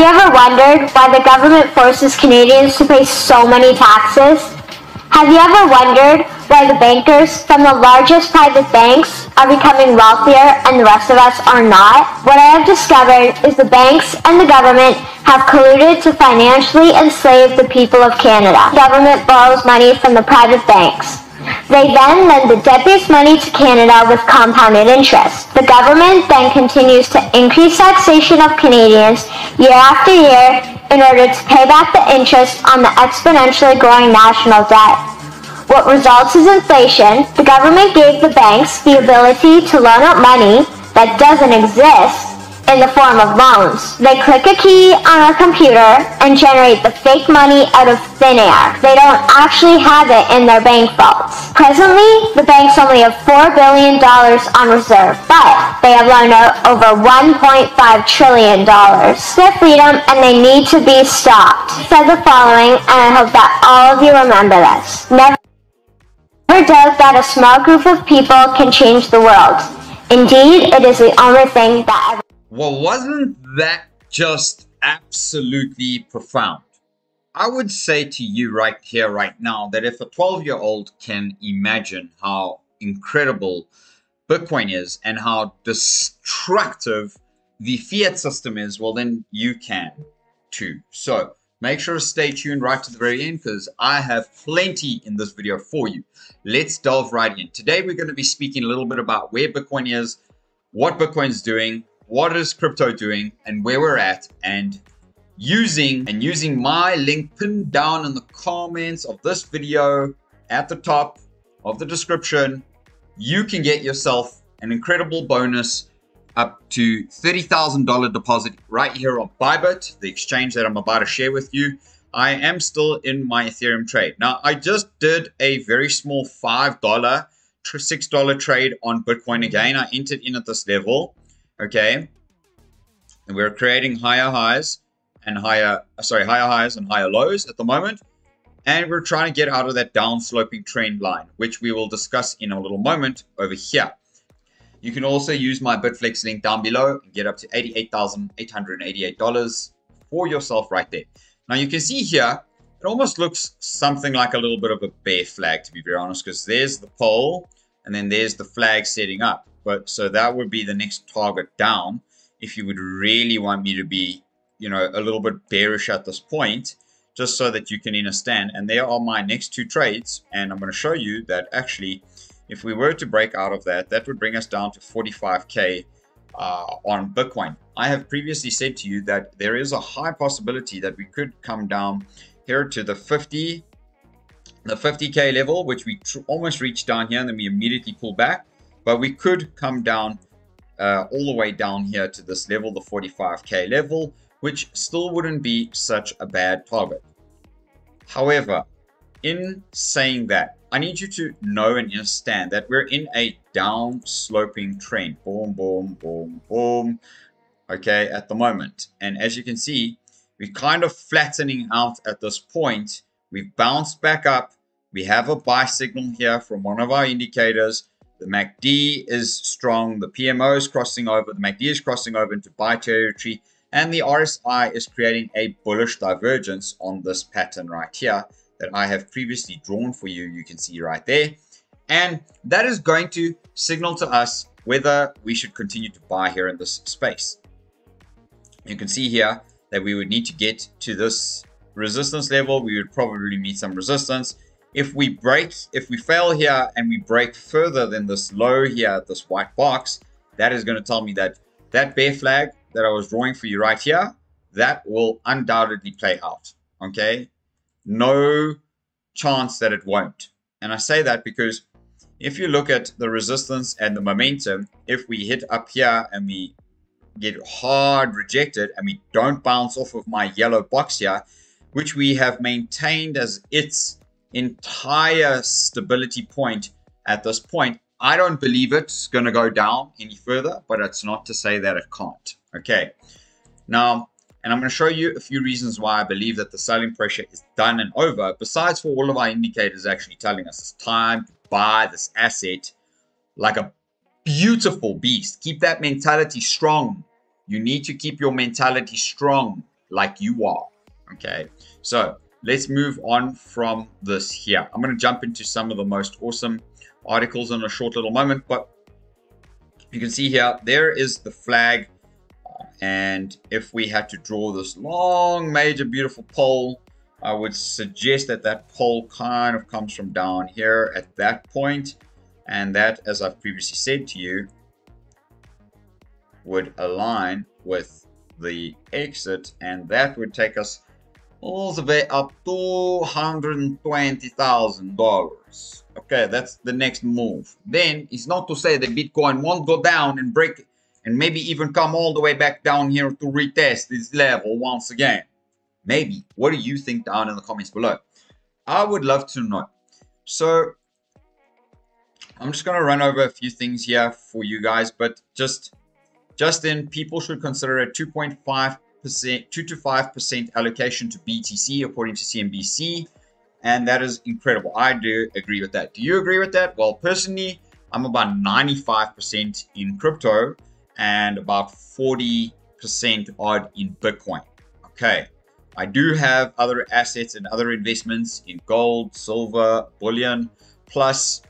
You ever wondered why the government forces Canadians to pay so many taxes? Have you ever wondered why the bankers from the largest private banks are becoming wealthier and the rest of us are not? What I have discovered is the banks and the government have colluded to financially enslave the people of Canada. The government borrows money from the private banks. They then lend the debtors money to Canada with compounded interest. The government then continues to increase taxation of Canadians year after year in order to pay back the interest on the exponentially growing national debt. What results is inflation. The government gave the banks the ability to loan out money that doesn't exist in the form of loans. They click a key on a computer and generate the fake money out of thin air. They don't actually have it in their bank vaults. Presently, the banks only have $4 billion on reserve, but they have loaned out over $1.5 trillion. Their freedom, and they need to be stopped. I said the following, and I hope that all of you remember this. Never doubt that a small group of people can change the world. Indeed, it is the only thing that ever. Well, wasn't that just absolutely profound? I would say to you right here, right now, that if a 12-year-old can imagine how incredible Bitcoin is and how destructive the fiat system is, well, then you can too. So make sure to stay tuned right to the very end, because I have plenty in this video for you. Let's delve right in. Today, we're going to be speaking a little bit about where Bitcoin is, what Bitcoin's doing, what is crypto doing, and where we're at, and using my link pinned down in the comments of this video at the top of the description, you can get yourself an incredible bonus up to $30,000 deposit right here on Bybit, the exchange that I'm about to share with you. I am still in my Ethereum trade. Now, I just did a very small $5, $6 trade on Bitcoin again. I entered in at this level. Okay, and we're creating higher highs and higher lows at the moment. And we're trying to get out of that down sloping trend line, which we will discuss in a little moment over here. You can also use my BitFlex link down below and get up to $88,888 for yourself right there. Now you can see here, it almost looks something like a little bit of a bear flag, to be very honest, because there's the pole and then there's the flag setting up. But so that would be the next target down if you would really want me to be, you know, a little bit bearish at this point, just so that you can understand. And there are my next two trades. And I'm going to show you that actually, if we were to break out of that, that would bring us down to 45K on Bitcoin. I have previously said to you that there is a high possibility that we could come down here to the 50K level, which we almost reached down here, and then we immediately pull back. But we could come down all the way down here to this level, the 45K level, which still wouldn't be such a bad target. However, in saying that, I need you to know and understand that we're in a down sloping trend. Boom, boom, boom, boom. Okay, at the moment. And as you can see, we're kind of flattening out at this point. We've bounced back up. We have a buy signal here from one of our indicators. The MACD is strong, the PMO is crossing over, the MACD is crossing over into buy territory, and the RSI is creating a bullish divergence on this pattern right here that I have previously drawn for you, you can see right there. And that is going to signal to us whether we should continue to buy here in this space. You can see here that we would need to get to this resistance level. We would probably meet some resistance. If we fail here and we break further than this low here, this white box, that is going to tell me that that bear flag that I was drawing for you right here, that will undoubtedly play out. Okay, no chance that it won't. And I say that because if you look at the resistance and the momentum, if we hit up here and we get hard rejected and we don't bounce off of my yellow box here, which we have maintained as its entire stability point at this point, I don't believe it's going to go down any further, but it's not to say that it can't. Okay, now, and I'm going to show you a few reasons why I believe that the selling pressure is done and over, besides for all of our indicators actually telling us it's time to buy this asset like a beautiful beast. Keep that mentality strong. You need to keep your mentality strong. like you are. Okay, so let's move on from this here. I'm going to jump into some of the most awesome articles in a short little moment, but you can see here, there is the flag. And if we had to draw this long, major, beautiful pole, I would suggest that that pole kind of comes from down here at that point. And that, as I've previously said to you, would align with the exit, and that would take us all the way up to $120,000. Okay, that's the next move. Then it's not to say that Bitcoin won't go down and break and maybe even come all the way back down here to retest this level once again. Maybe. What do you think down in the comments below? I would love to know. So I'm just going to run over a few things here for you guys, but just then, people should consider a 2.5%, 2 to 5% allocation to BTC, according to CNBC, and that is incredible. I do agree with that. Do you agree with that? Well, personally, I'm about 95% in crypto and about 40% odd in Bitcoin. Okay, I do have other assets and other investments in gold, silver, bullion, plus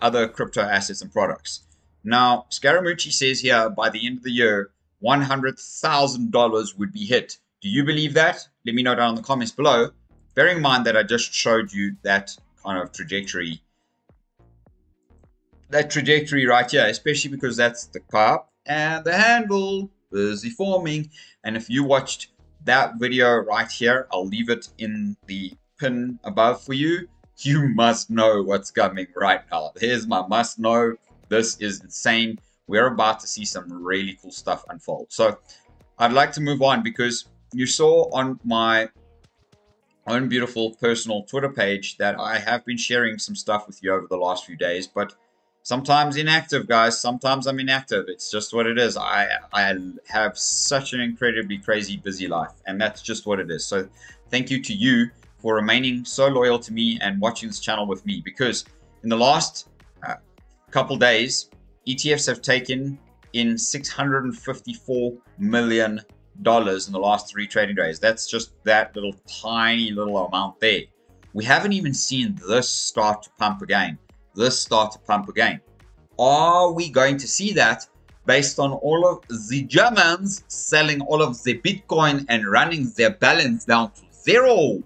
other crypto assets and products. Now, Scaramucci says here, by the end of the year, $100,000 would be hit. Do you believe that? Let me know down in the comments below. Bearing in mind that I just showed you that kind of trajectory. That trajectory right here, especially because that's the cup and the handle busy forming. And if you watched that video right here, I'll leave it in the pin above for you. You must know what's coming right now. Here's my must know. This is insane. We're about to see some really cool stuff unfold. So I'd like to move on, because you saw on my own beautiful personal Twitter page that I have been sharing some stuff with you over the last few days, but sometimes inactive, guys. Sometimes I'm inactive. It's just what it is. I have such an incredibly crazy busy life, and that's just what it is. So thank you to you for remaining so loyal to me and watching this channel with me, because in the last couple days, ETFs have taken in $654 million in the last 3 trading days. That's just that little tiny little amount there. We haven't even seen this start to pump again. This start to pump again. Are we going to see that based on all of the Germans selling all of the Bitcoin and running their balance down to zero?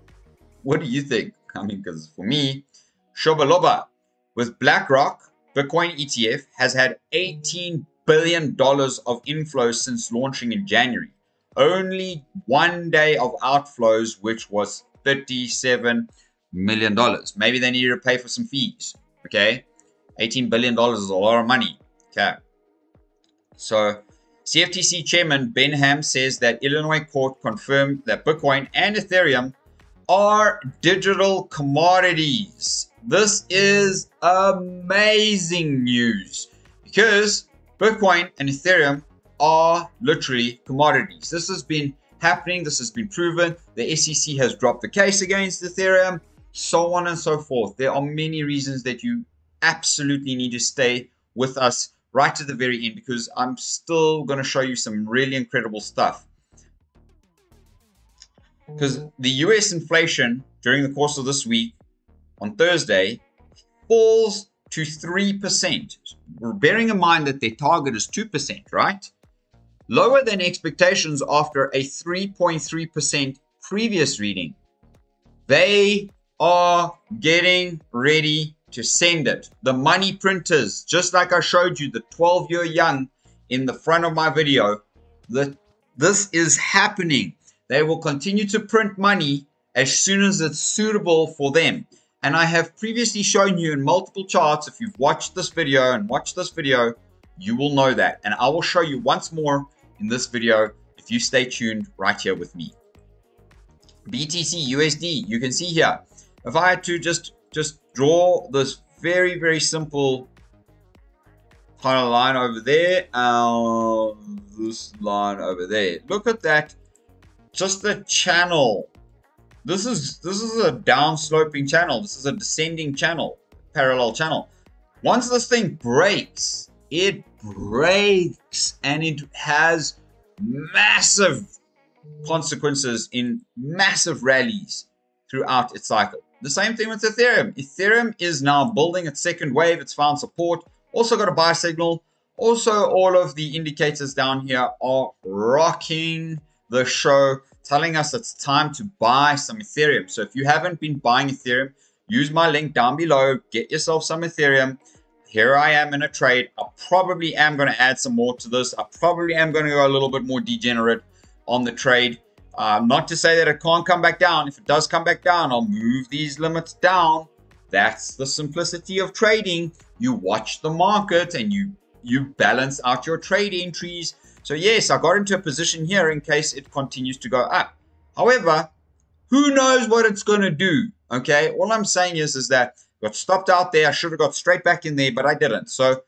What do you think? I mean, because for me, Shobaloba with BlackRock, Bitcoin ETF has had $18 billion of inflows since launching in January. Only one day of outflows, which was $37 million. Maybe they needed to pay for some fees. Okay. $18 billion is a lot of money. Okay. So CFTC Chairman Benham says that Illinois court confirmed that Bitcoin and Ethereum are digital commodities. This is amazing news, because Bitcoin and Ethereum are literally commodities. This has been happening. This has been proven. The SEC has dropped the case against Ethereum, so on and so forth. There are many reasons that you absolutely need to stay with us right to the very end, because I'm still going to show you some really incredible stuff. Because the US inflation during the course of this week on Thursday falls to 3%. Bearing in mind that their target is 2%, right? Lower than expectations after a 3.3% previous reading. They are getting ready to send it. The money printers, just like I showed you, the 12-year young in the front of my video, this is happening. They will continue to print money as soon as it's suitable for them. And I have previously shown you in multiple charts. If you've watched this video and watched this video, you will know that. And I will show you once more in this video if you stay tuned right here with me. BTC USD, you can see here. If I had to just draw this very, very simple kind of line over there, this line over there, look at that. Just the channel. This is a downsloping channel. This is a descending channel, parallel channel. Once this thing breaks, it breaks, and it has massive consequences in massive rallies throughout its cycle. The same thing with Ethereum. Ethereum is now building its second wave. It's found support. Also got a buy signal. Also, all of the indicators down here are rocking the show, telling us it's time to buy some Ethereum. So if you haven't been buying Ethereum, use my link down below. Get yourself some Ethereum. Here I am in a trade. I probably am going to add some more to this. I probably am going to go a little bit more degenerate on the trade. Not to say that it can't come back down. If it does come back down, I'll move these limits down. That's the simplicity of trading. You watch the market and you balance out your trade entries. So yes, I got into a position here in case it continues to go up. However, who knows what it's going to do? Okay, all I'm saying is that got stopped out there. I should have got straight back in there, but I didn't. So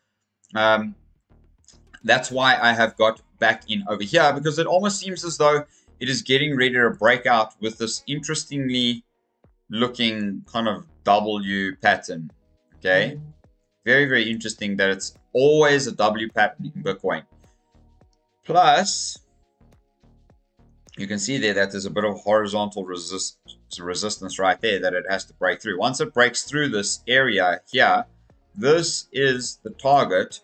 that's why I have got back in over here, because it almost seems as though it is getting ready to break out with this interestingly looking kind of W pattern. Okay, very, very interesting that it's always a W pattern in Bitcoin. Plus, you can see there that there's a bit of horizontal resistance right there that it has to break through. Once it breaks through this area here, this is the target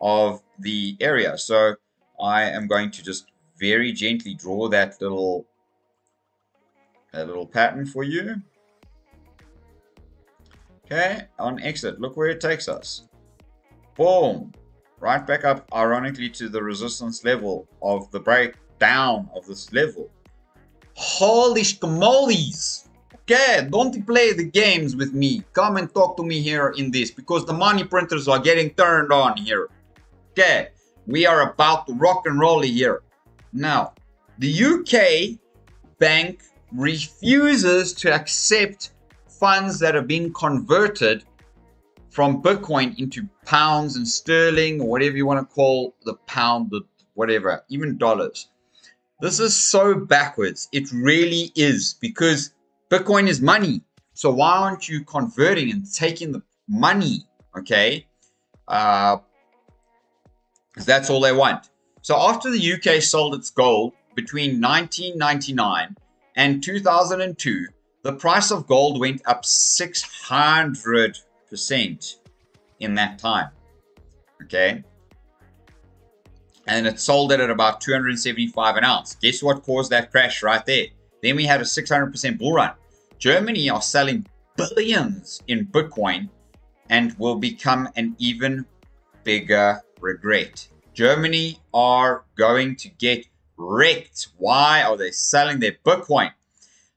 of the area. So I am going to just very gently draw that little pattern for you. Okay, on exit, look where it takes us. Boom, right back up, ironically, to the resistance level of the breakdown of this level. Holy schmolies. Okay, don't play the games with me. Come and talk to me here in this, because the money printers are getting turned on here. Okay, we are about to rock and roll here. Now, the UK bank refuses to accept funds that have been converted from Bitcoin into pounds and sterling, or whatever you want to call the pound, whatever, even dollars. This is so backwards. It really is, because Bitcoin is money. So why aren't you converting and taking the money? Okay, that's all they want. So after the UK sold its gold between 1999 and 2002, the price of gold went up 600% in that time. Okay. And it sold it at about 275 an ounce. Guess what caused that crash right there? Then we had a 600% bull run. Germany are selling billions in Bitcoin and will become an even bigger regret. Germany are going to get wrecked. Why are they selling their Bitcoin?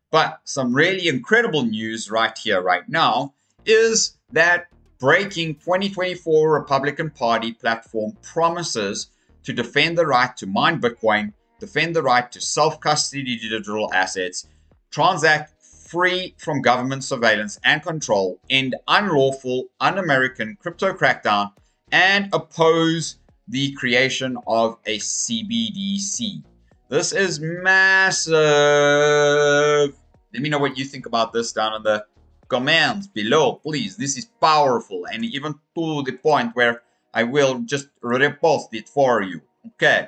But some really incredible news right here, right now, is that breaking 2024 Republican Party platform promises to defend the right to mine Bitcoin, defend the right to self-custody digital assets, transact free from government surveillance and control, end unlawful, un-American crypto crackdown, and oppose the creation of a CBDC. This is massive. Let me know what you think about this down in the comments below, please. This is powerful, and even to the point where I will just repost it for you. Okay,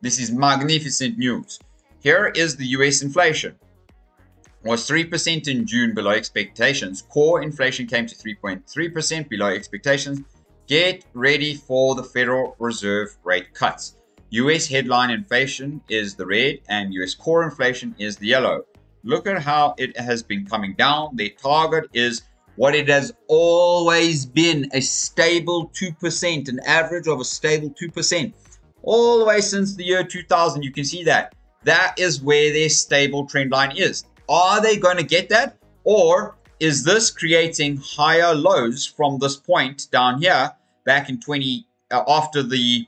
this is magnificent news. Here is the US inflation. It was 3% in June, below expectations. Core inflation came to 3.3%, below expectations. Get ready for the Federal Reserve rate cuts. US headline inflation is the red and US core inflation is the yellow. Look at how it has been coming down. Their target is what it has always been, a stable 2%, an average of a stable 2%. All the way since the year 2000, you can see that. That is where their stable trend line is. Are they going to get that? Or is this creating higher lows from this point down here back in after the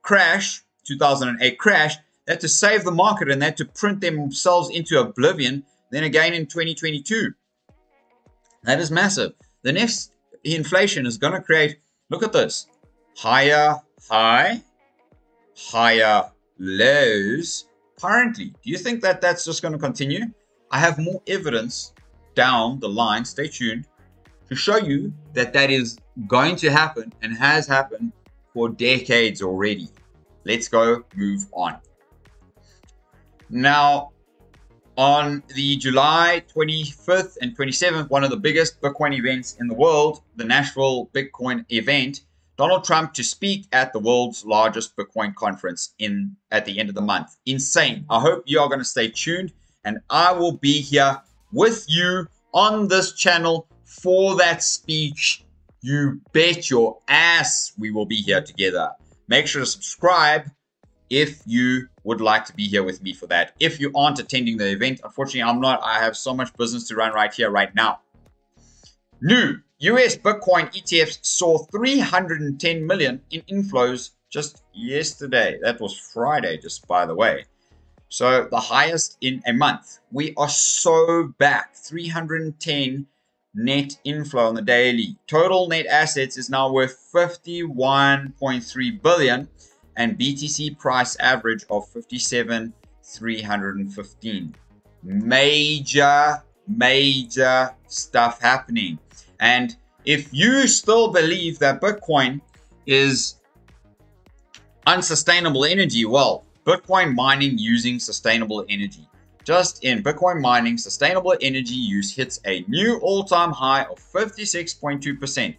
crash, 2008 crash? They had to save the market and they had to print themselves into oblivion. Then again in 2022. That is massive. The next inflation is going to create, look at this, higher high, higher lows currently. Do you think that that's just going to continue? I have more evidence down the line, stay tuned, to show you that that is going to happen and has happened for decades already. Let's go move on. Now, on the July 25th and 27th, one of the biggest Bitcoin events in the world, the Nashville Bitcoin event, Donald Trump to speak at the world's largest Bitcoin conference at the end of the month. Insane. I hope you are going to stay tuned, and I will be here with you on this channel for that speech. You bet your ass we will be here together. Make sure to subscribe if you would like to be here with me for that. If you aren't attending the event, unfortunately, I'm not. I have so much business to run right here, right now. New US Bitcoin ETFs saw 310 million in inflows just yesterday. That was Friday, just by the way. So the highest in a month. We are so back. 310 net inflow on the daily. Total net assets is now worth 51.3 billion. And BTC price average of 57,315. Major, major stuff happening. And if you still believe that Bitcoin is unsustainable energy, well, Bitcoin mining using sustainable energy. Just in Bitcoin mining, sustainable energy use hits a new all-time high of 56.2%.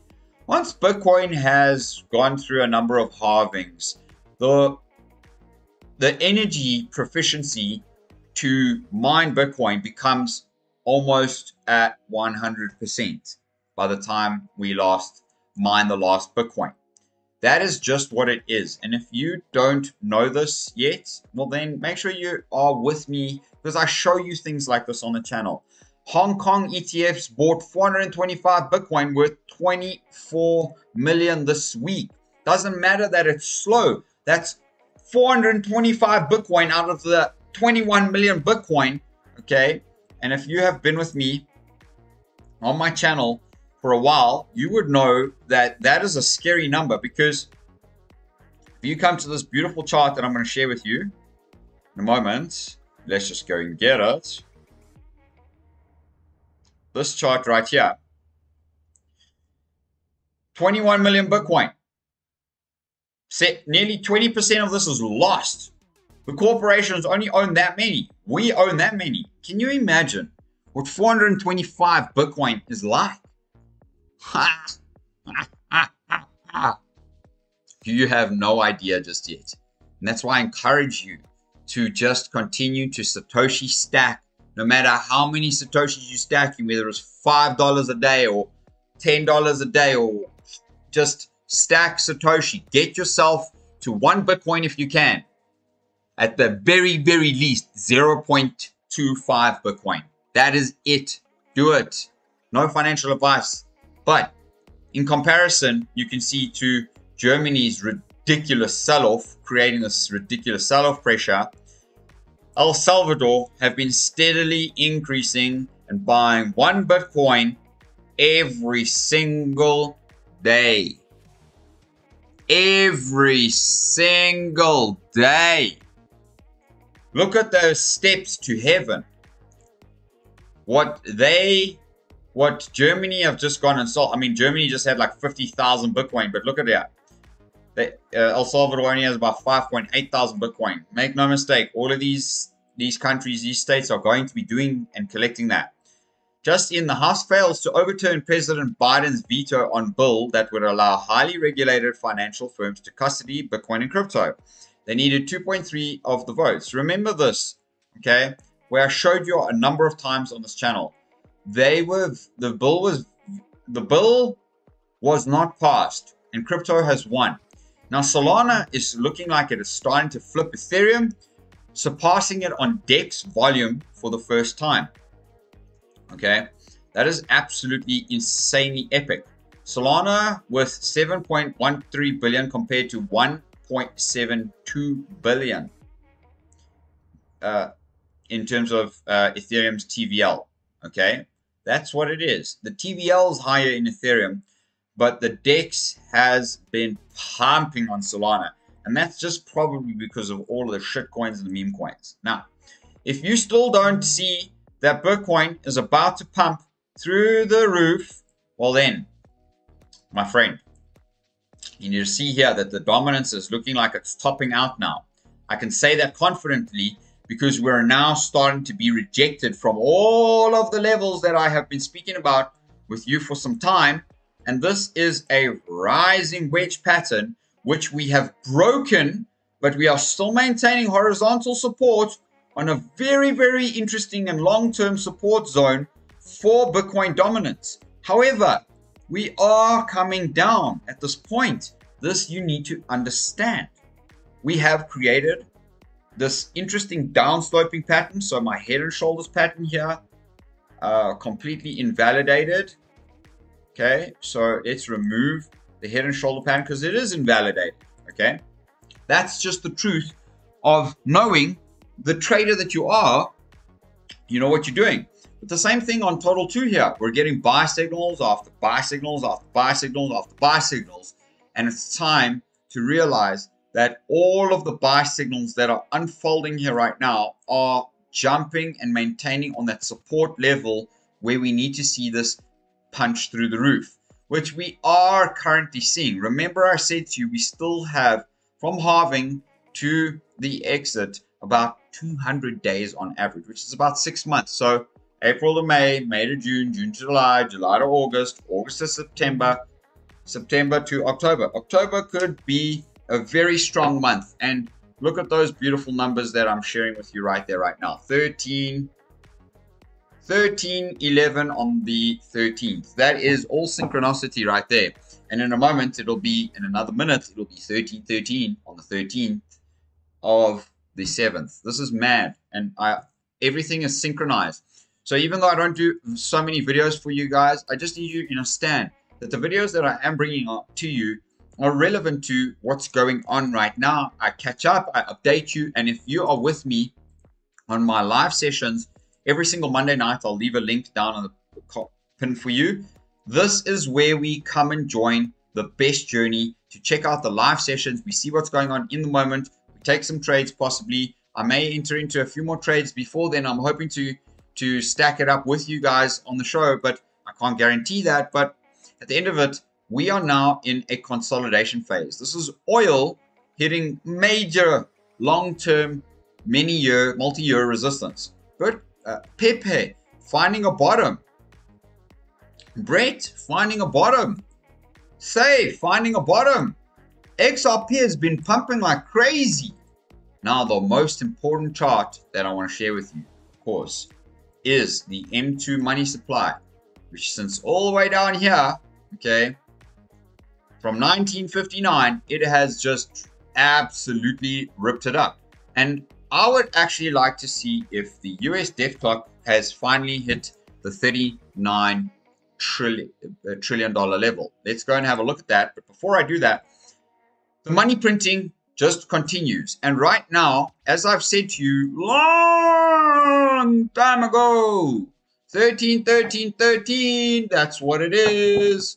Once Bitcoin has gone through a number of halvings, the energy proficiency to mine Bitcoin becomes almost at 100% by the time we last mine the last Bitcoin. That is just what it is. And if you don't know this yet, well then make sure you are with me, because I show you things like this on the channel. Hong Kong ETFs bought 425 Bitcoin worth 24 million this week. Doesn't matter that it's slow. That's 425 Bitcoin out of the 21 million Bitcoin, okay? And if you have been with me on my channel for a while, you would know that that is a scary number, because if you come to this beautiful chart that I'm going to share with you in a moment, let's just go and get it. This chart right here, 21 million Bitcoin. Nearly 20% of this is lost. The corporations only own that many. We own that many. Can you imagine what 425 Bitcoin is like? You have no idea just yet. And that's why I encourage you to just continue to Satoshi stack. No matter how many Satoshis you stack, whether it's $5 a day or $10 a day, or just stack Satoshi. Get yourself to one Bitcoin if you can. At the very, very least, 0.25 Bitcoin. That is it. Do it. No financial advice. But in comparison, you can see to Germany's ridiculous sell-off, creating this ridiculous sell-off pressure, El Salvador have been steadily increasing and buying one Bitcoin every single day. Every single day. Look at those steps to heaven. What Germany have just gone and sold. I mean, Germany just had like 50,000 Bitcoin, but look at that. El Salvador only has about 5,800 Bitcoin. Make no mistake, all of these countries, these states are going to be doing and collecting that. Just in, the House fails to overturn President Biden's veto on bill that would allow highly regulated financial firms to custody Bitcoin and crypto. They needed 2.3 of the votes. Remember this, okay? Where I showed you a number of times on this channel. The bill was not passed, and crypto has won. Now Solana is looking like it is starting to flip Ethereum, surpassing it on DEX volume for the first time. Okay, that is absolutely insanely epic. Solana with 7.13 billion compared to 1.72 billion in terms of Ethereum's TVL. Okay, that's what it is. The TVL is higher in Ethereum, but the DEX has been pumping on Solana. And that's just probably because of all of the shit coins and the meme coins. Now, if you still don't see that Bitcoin is about to pump through the roof, well then, my friend, and you see here that the dominance is looking like it's topping out now. I can say that confidently because we're now starting to be rejected from all of the levels that I have been speaking about with you for some time. And this is a rising wedge pattern, which we have broken, but we are still maintaining horizontal support on a very, very interesting and long-term support zone for Bitcoin dominance. However, we are coming down at this point. This you need to understand. We have created this interesting downsloping pattern. So my head and shoulders pattern here, completely invalidated. Okay, so let's remove the head and shoulder pattern because it is invalidated. Okay, that's just the truth of knowing the trader that you are, you know what you're doing. But the same thing on total two here. We're getting buy signals after buy signals after buy signals after buy signals. And it's time to realize that all of the buy signals that are unfolding here right now are jumping and maintaining on that support level where we need to see this punch through the roof, which we are currently seeing. Remember, I said to you, we still have from halving to the exit about 200 days on average, which is about 6 months. So April to May, May to June, June to July, July to August, August to September, September to October. October could be a very strong month. And look at those beautiful numbers that I'm sharing with you right there, right now. 13, 11 on the 13th. That is all synchronicity right there. And in a moment, it'll be, in another minute, it'll be 13, 13 on the 13th of the 7th. This is mad. And everything is synchronized. So even though I don't do so many videos for you guys, I just need you to understand that the videos that I am bringing up to you are relevant to what's going on right now. I catch up, I update you. And if you are with me on my live sessions, every single Monday night, I'll leave a link down on the pin for you. This is where we come and join the best journey to check out the live sessions. We see what's going on in the moment. We take some trades possibly. I may enter into a few more trades before then. I'm hoping to stack it up with you guys on the show, but I can't guarantee that. But at the end of it, we are now in a consolidation phase. This is oil hitting major long-term, many-year, multi-year resistance. But Pepe finding a bottom. Brett finding a bottom. Sei finding a bottom. XRP has been pumping like crazy. Now, the most important chart that I want to share with you, of course, is the M2 money supply, which since all the way down here, okay, from 1959, it has just absolutely ripped it up. And I would actually like to see if the US death clock has finally hit the $39 trillion level. Let's go and have a look at that. But before I do that, the money printing just continues. And right now, as I've said to you long time ago, 13, 13, 13, that's what it is.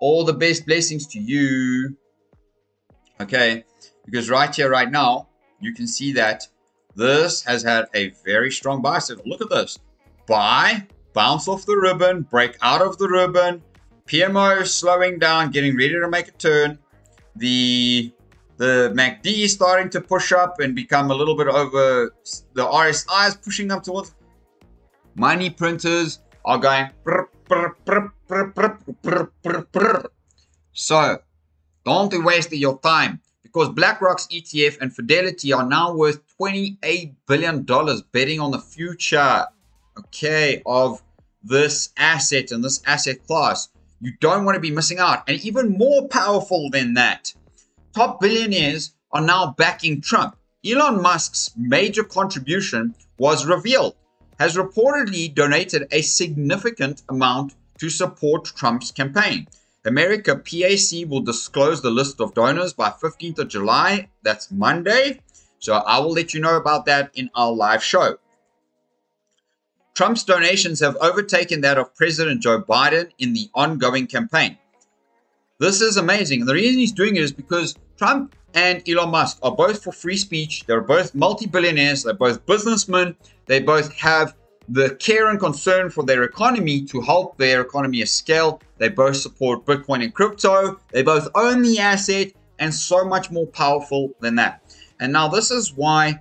All the best blessings to you. Okay, because right here, right now, you can see that this has had a very strong buy signal. Look at this. Buy, bounce off the ribbon, break out of the ribbon. PMO slowing down, getting ready to make a turn. The MACD is starting to push up and become a little bit over. The RSI is pushing up towards. Money printers are going. So don't waste your time, because BlackRock's ETF and Fidelity are now worth $28 billion betting on the future, okay, of this asset and this asset class. You don't want to be missing out. And even more powerful than that, top billionaires are now backing Trump. Elon Musk's major contribution was revealed, has reportedly donated a significant amount to support Trump's campaign. America PAC will disclose the list of donors by 15th of July. That's Monday. So I will let you know about that in our live show. Trump's donations have overtaken that of President Joe Biden in the ongoing campaign. This is amazing. And the reason he's doing it is because Trump and Elon Musk are both for free speech. They're both multi-billionaires. They're both businessmen. They both have the care and concern for their economy to help their economy scale. They both support Bitcoin and crypto. They both own the asset, and so much more powerful than that. And now this is why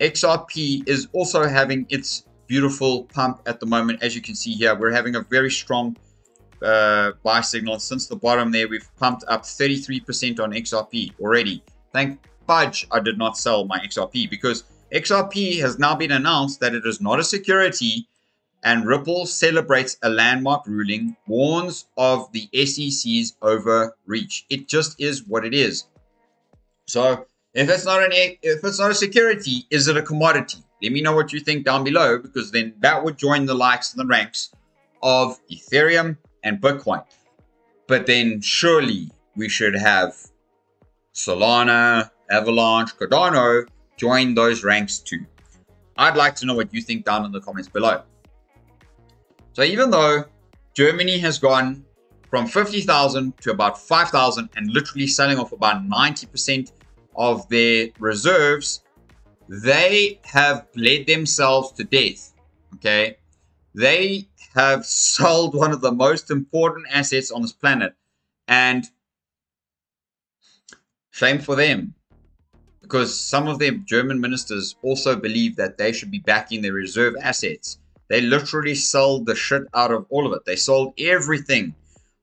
XRP is also having its beautiful pump at the moment. As you can see here, we're having a very strong buy signal since the bottom there. We've pumped up 33% on XRP already. Thank fudge I did not sell my XRP, because XRP has now been announced that it is not a security, and Ripple celebrates a landmark ruling, warns of the SEC's overreach. It just is what it is. So if it's not a security, is it a commodity? Let me know what you think down below, because then that would join the likes and the ranks of Ethereum and Bitcoin. But then surely we should have Solana, Avalanche, Cardano join those ranks too. I'd like to know what you think down in the comments below. So even though Germany has gone from 50,000 to about 5,000 and literally selling off about 90% of their reserves, they have bled themselves to death. Okay, they have sold one of the most important assets on this planet, and shame for them, because some of their German ministers also believe that they should be backing their reserve assets. They literally sold the shit out of all of it. They sold everything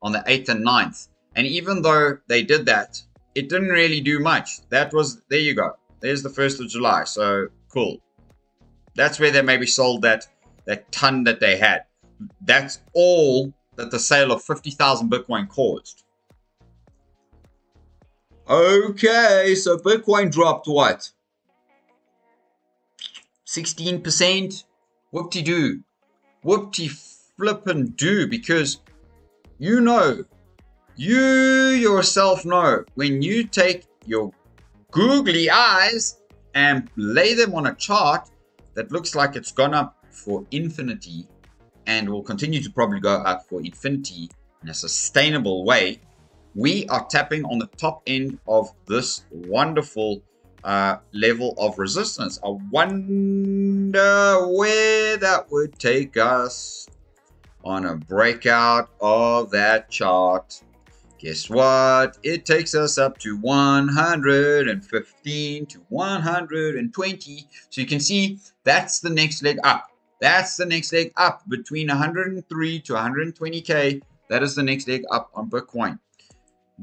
on the 8th and 9th. And even though they did that, it didn't really do much. That was, there you go. There's the 1st of July. So cool. That's where they maybe sold that ton that they had. That's all that the sale of 50,000 Bitcoin caused. Okay, so Bitcoin dropped what? 16%? Whoop-de-doo. Whoop-de-flippin-doo, because you know, you yourself know, when you take your googly eyes and lay them on a chart that looks like it's gone up for infinity and will continue to probably go up for infinity in a sustainable way, we are tapping on the top end of this wonderful level of resistance. I wonder where that would take us on a breakout of that chart. Guess what? It takes us up to 115 to 120. So you can see that's the next leg up. That's the next leg up between 103 to 120K. That is the next leg up on Bitcoin.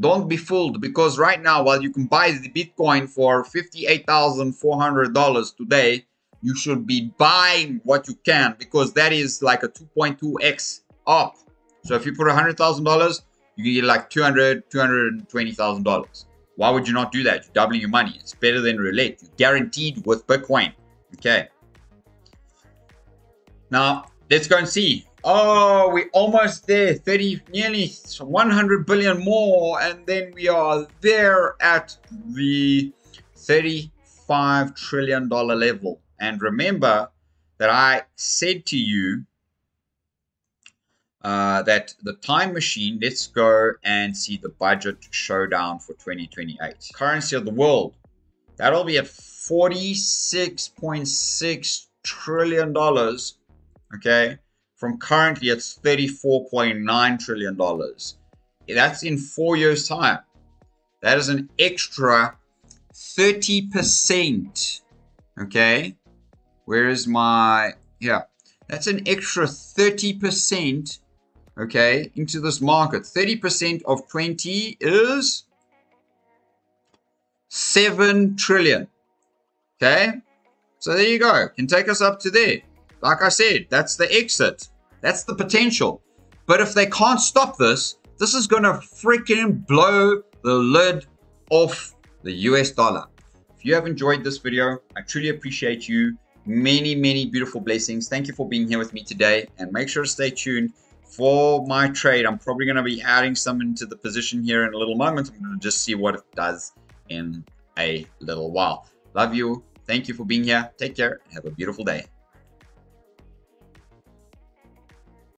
Don't be fooled, because right now, while you can buy the Bitcoin for $58,400 today, you should be buying what you can, because that is like a 2.2x up. So if you put $100,000, you can get like $220,000. Why would you not do that? You're doubling your money. It's better than roulette. You're guaranteed with Bitcoin. Okay. Now, let's go and see. Oh, we're almost there, nearly 100 billion more, and then we are there at the $35 trillion level. And remember that I said to you that the time machine, let's go and see the budget showdown for 2028. Currency of the world, that'll be at $46.6 trillion, okay? From currently, it's $34.9 trillion. That's in 4 years' time. That is an extra 30%. Okay? Where is my... Yeah. That's an extra 30%, okay, into this market. 30% of 20 is... 7 trillion. Okay? So there you go. Can take us up to there. Like I said, that's the exit. That's the potential. But if they can't stop this, this is going to freaking blow the lid off the US dollar. If you have enjoyed this video, I truly appreciate you. Many, many beautiful blessings. Thank you for being here with me today. And make sure to stay tuned for my trade. I'm probably going to be adding some into the position here in a little moment. I'm going to just see what it does in a little while. Love you. Thank you for being here. Take care. Have a beautiful day.